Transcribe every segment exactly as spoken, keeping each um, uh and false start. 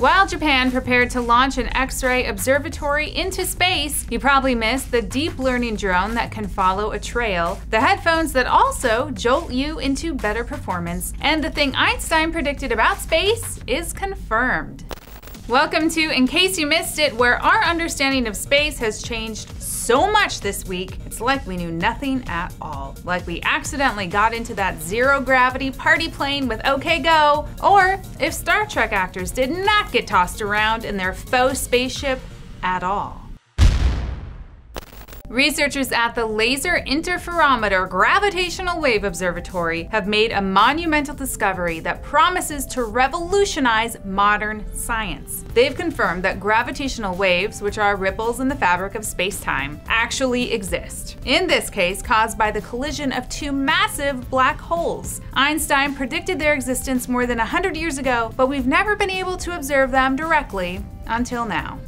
While Japan prepared to launch an X-ray observatory into space, you probably missed the deep learning drone that can follow a trail, the headphones that also jolt you into better performance, and the thing Einstein predicted about space is confirmed. Welcome to In Case You Missed It, where our understanding of space has changed so much this week, it's like we knew nothing at all. Like we accidentally got into that zero gravity party plane with OK Go, or if Star Trek actors did not get tossed around in their faux spaceship at all. Researchers at the Laser Interferometer Gravitational Wave Observatory have made a monumental discovery that promises to revolutionize modern science. They've confirmed that gravitational waves, which are ripples in the fabric of space-time, actually exist. In this case, caused by the collision of two massive black holes. Einstein predicted their existence more than one hundred years ago, but we've never been able to observe them directly until now.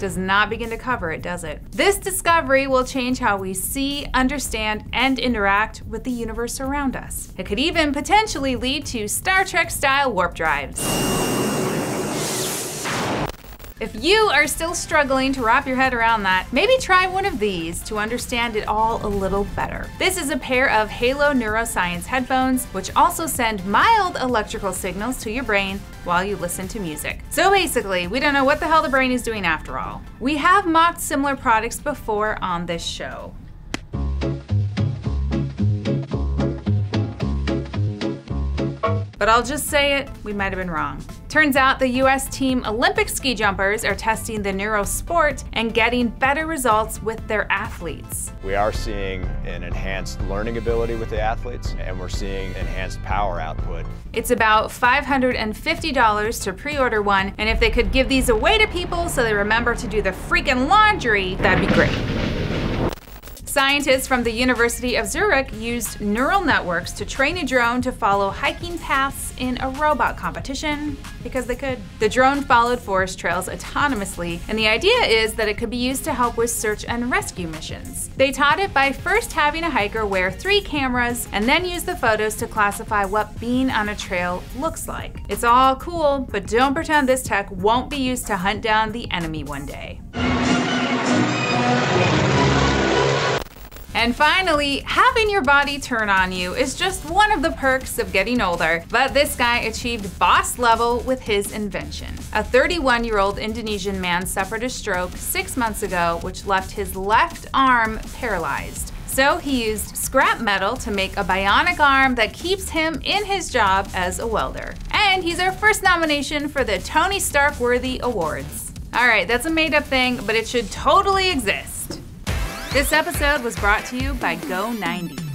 Does not begin to cover it, does it? This discovery will change how we see, understand, and interact with the universe around us. It could even potentially lead to Star Trek-style warp drives. If you are still struggling to wrap your head around that, maybe try one of these to understand it all a little better. This is a pair of Halo Neuroscience headphones, which also send mild electrical signals to your brain while you listen to music. So basically, we don't know what the hell the brain is doing after all. We have mocked similar products before on this show. But I'll just say it, we might have been wrong. Turns out the U S team Olympic ski jumpers are testing the NeuroSport and getting better results with their athletes. We are seeing an enhanced learning ability with the athletes, and we're seeing enhanced power output. It's about five hundred fifty dollars to pre-order one, and if they could give these away to people so they remember to do the freaking laundry, that'd be great. Scientists from the University of Zurich used neural networks to train a drone to follow hiking paths in a robot competition, because they could. The drone followed forest trails autonomously, and the idea is that it could be used to help with search and rescue missions. They taught it by first having a hiker wear three cameras and then use the photos to classify what being on a trail looks like. It's all cool, but don't pretend this tech won't be used to hunt down the enemy one day. And finally, having your body turn on you is just one of the perks of getting older, but this guy achieved boss level with his invention. A thirty-one-year-old Indonesian man suffered a stroke six months ago, which left his left arm paralyzed. So he used scrap metal to make a bionic arm that keeps him in his job as a welder. And he's our first nomination for the Tony Stark-worthy awards. All right, that's a made-up thing, but it should totally exist. This episode was brought to you by Go ninety.